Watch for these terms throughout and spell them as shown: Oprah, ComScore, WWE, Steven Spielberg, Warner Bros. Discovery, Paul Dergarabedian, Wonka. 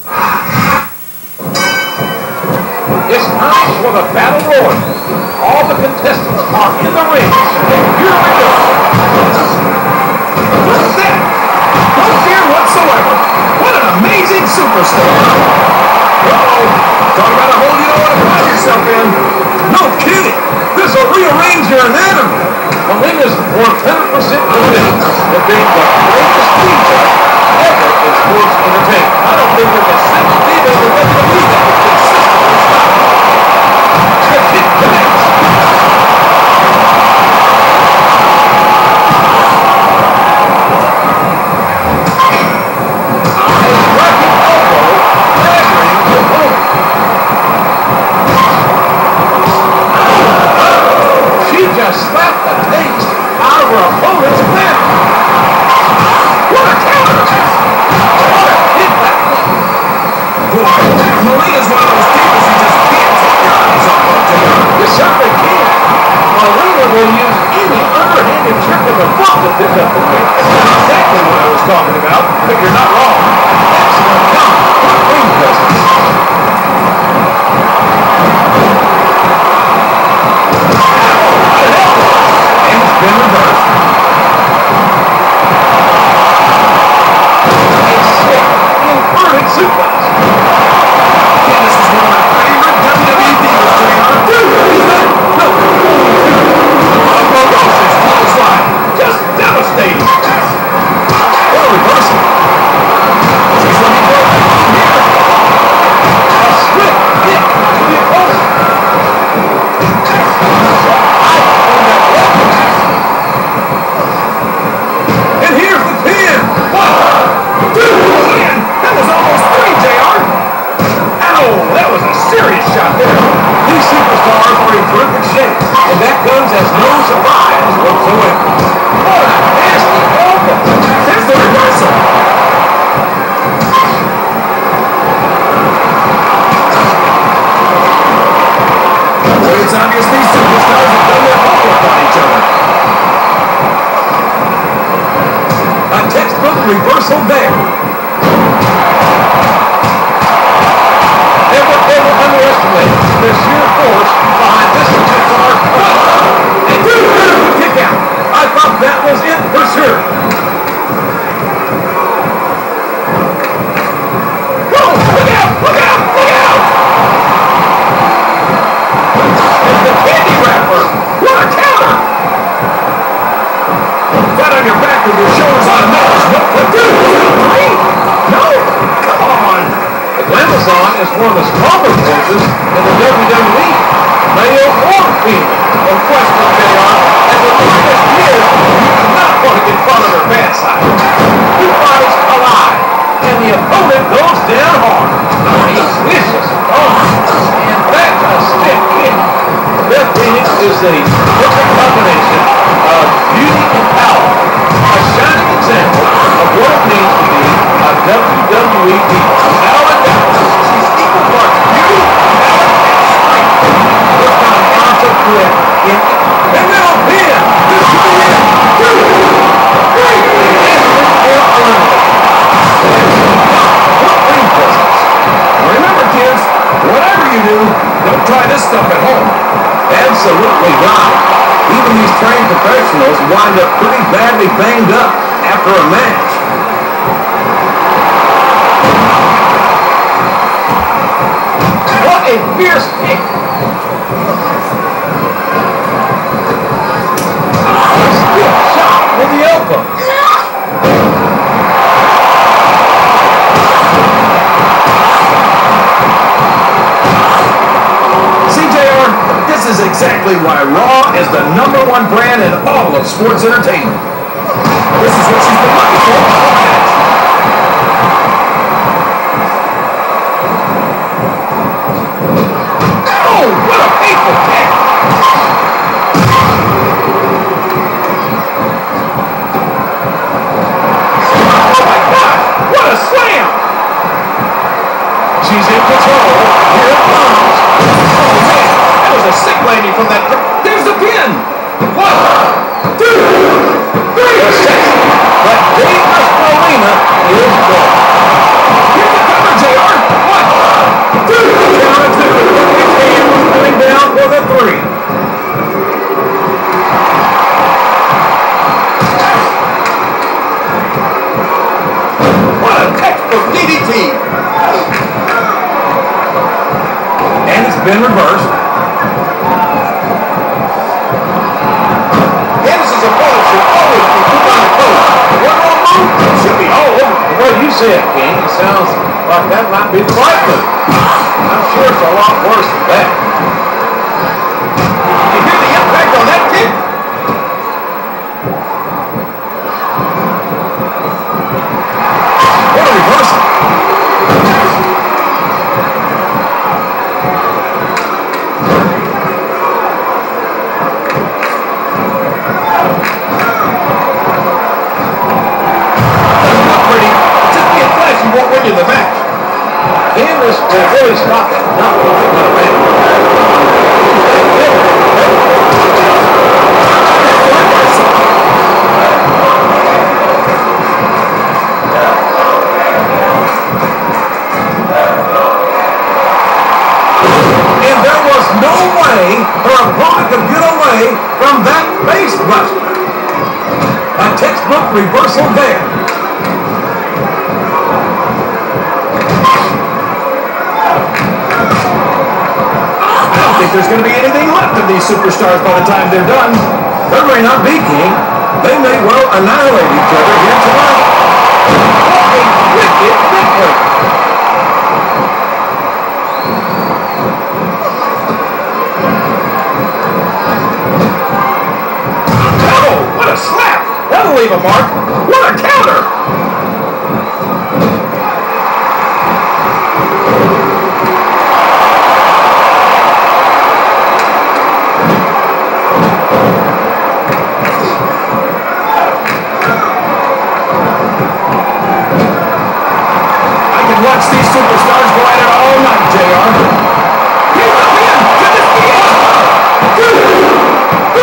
This night was a battle royal. All the contestants are in the ring. And here we go. Look at that. No fear whatsoever. What an amazing superstar. Uh-oh. Talk about a hole you don't want to find yourself in. No kidding. This will rearrange your anatomy. The ring is 100% convinced that being the greatest teacher ever in sports entertainment. I don't think there's a single team in the WWE that would consistently stop. It connects. Sports entertainment. This is what she's been looking for. Oh, what a painful kick! Oh my God! What a slam! She's in control. Here it comes. Oh man, that was a sick lady from that. There's the pin. What? 2, 3, 6. But Dangerous Molina is gone. Here's the cover, JR. And it's been reversed. Henderson's opponent should always be put on the coach. One more move should be all over. The way you said, King, it sounds like that might be the right move. I'm sure it's a lot worse than that. You hear the impact on that kick? What a reversal. In the match. Anderson will really stop it. Not going to win. And there was no way her opponent could get away from that face buster. A textbook reversal there. There's going to be anything left of these superstars by the time they're done. There may not be, King. They may well annihilate each other here tonight. What a wicked victory! Oh, what a slap! That'll leave a mark. What a counter! Superstars go at it all night, JR. Here's the pin! Could this be it? 1, 2,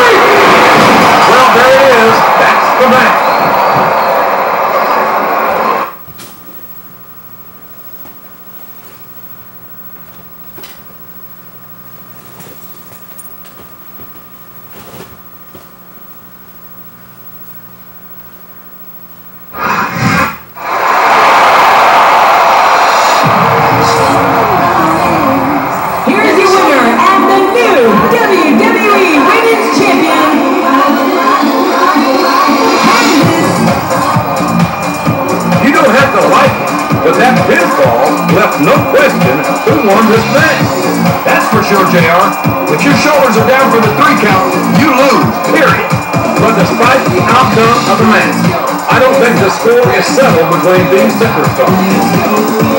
3! Well, there it is. That's the match. Of the match. I don't think the score is settled between these superstars.